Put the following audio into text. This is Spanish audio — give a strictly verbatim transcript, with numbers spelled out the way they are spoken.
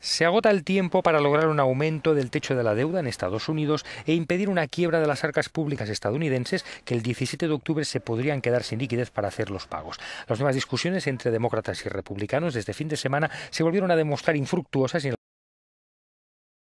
Se agota el tiempo para lograr un aumento del techo de la deuda en Estados Unidos e impedir una quiebra de las arcas públicas estadounidenses que el diecisiete de octubre se podrían quedar sin liquidez para hacer los pagos. Las nuevas discusiones entre demócratas y republicanos desde fin de semana se volvieron a demostrar infructuosas y